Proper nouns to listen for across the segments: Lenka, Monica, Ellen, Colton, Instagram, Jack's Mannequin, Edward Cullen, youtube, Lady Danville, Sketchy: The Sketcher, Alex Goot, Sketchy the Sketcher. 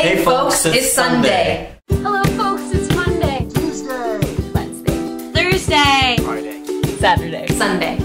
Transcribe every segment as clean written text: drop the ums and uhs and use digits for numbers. Hey folks, it's Sunday. Hello folks, it's Monday. Tuesday. Wednesday. Thursday. Friday. Saturday. Sunday.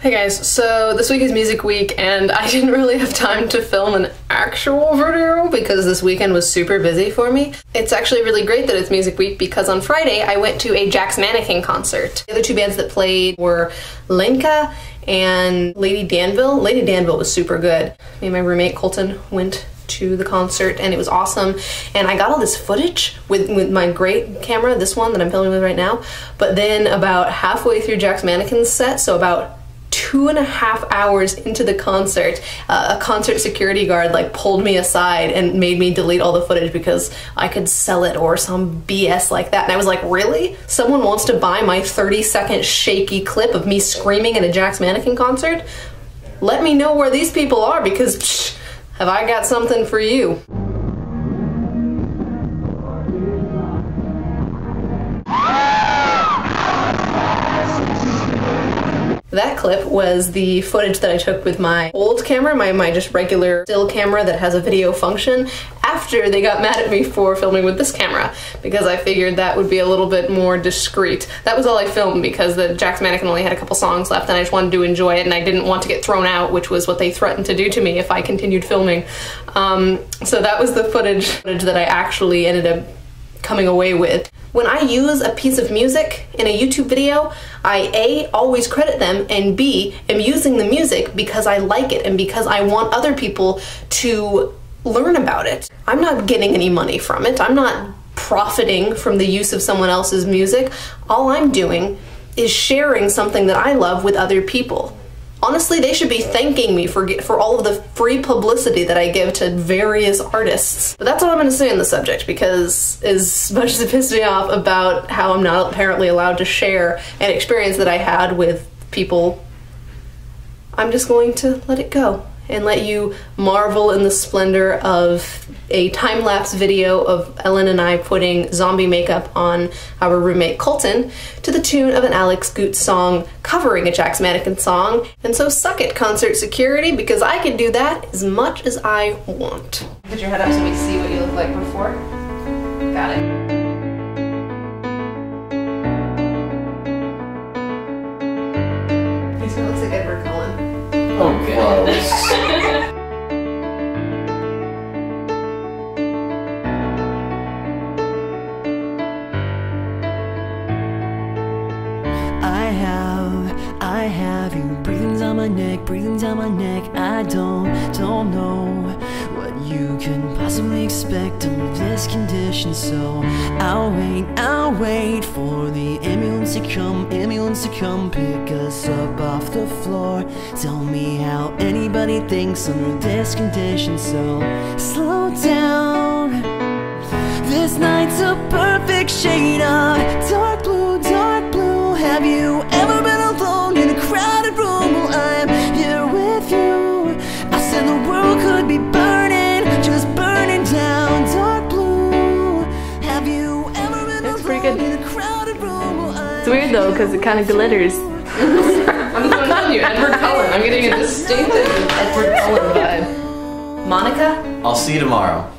Hey guys, so this week is music week and I didn't really have time to film an actual video because this weekend was super busy for me. It's actually really great that it's music week because on Friday I went to a Jack's Mannequin concert. The other two bands that played were Lenka and Lady Danville. Lady Danville was super good. Me and my roommate Colton went to the concert and it was awesome, and I got all this footage with my great camera, this one that I'm filming with right now, but then about halfway through Jack's Mannequin's set, so about 2.5 hours into the concert, a concert security guard like pulled me aside and made me delete all the footage because I could sell it or some BS like that. And I was like, really? Someone wants to buy my 30-second shaky clip of me screaming at a Jack's Mannequin concert? Let me know where these people are because psh, have I got something for you. That clip was the footage that I took with my old camera, my just regular still camera that has a video function, after they got mad at me for filming with this camera, because I figured that would be a little bit more discreet. That was all I filmed because the Jack's Mannequin only had a couple songs left and I just wanted to enjoy it and I didn't want to get thrown out, which was what they threatened to do to me if I continued filming. So that was the footage that I actually ended up coming away with. When I use a piece of music in a YouTube video, I A, always credit them, and B, am using the music because I like it and because I want other people to learn about it. I'm not getting any money from it. I'm not profiting from the use of someone else's music. All I'm doing is sharing something that I love with other people. Honestly, they should be thanking me for all of the free publicity that I give to various artists. But that's all I'm going to say on the subject, because as much as it pissed me off about how I'm not apparently allowed to share an experience that I had with people, I'm just going to let it go and let you marvel in the splendor of a time-lapse video of Ellen and I putting zombie makeup on our roommate Colton to the tune of an Alex Goot song covering a Jack's Mannequin song. And so suck it, concert security, because I can do that as much as I want. Put your head up so we see what you look like before. Got it. He looks like Edward Cullen. Oh, gross. I have you breathing down my neck, breathing down my neck. I don't know what you can possibly expect under this condition. So I'll wait for the ambulance to come pick us up off the floor. Tell me how anybody thinks under this condition. So slow down. This night's a perfect shade of dark blue, dark blue. Have you ever been alone in a crowded room? Well, I'm here with you. I said the world could be burning, just burning down. Dark blue. Have you ever been alone in a crowded room? Well, it's weird though, because it kind of glitters. I'm just telling you, Edward Cullen. I'm getting a distinctive Edward Cullen vibe. Monica? I'll see you tomorrow.